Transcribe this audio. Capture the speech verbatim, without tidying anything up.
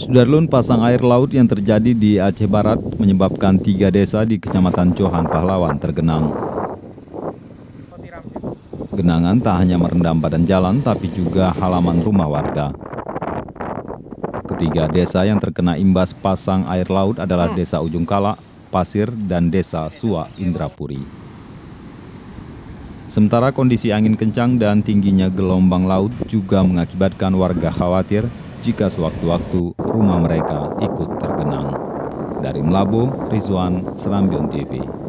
Sudarlun, pasang air laut yang terjadi di Aceh Barat menyebabkan tiga desa di Kecamatan Johan Pahlawan tergenang. Genangan tak hanya merendam badan jalan, tapi juga halaman rumah warga. Ketiga desa yang terkena imbas pasang air laut adalah Desa Ujung Kala, Pasir, dan Desa Suak Indrapuri. Sementara kondisi angin kencang dan tingginya gelombang laut juga mengakibatkan warga khawatir jika sewaktu-waktu rumah mereka ikut tergenang. Dari Meulaboh, Rizwan, Serambi, O N T V.